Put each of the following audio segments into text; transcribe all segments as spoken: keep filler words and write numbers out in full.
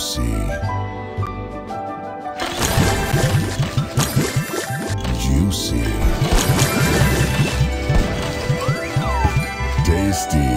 see. Juicy. Tasty.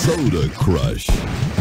Soda Crush.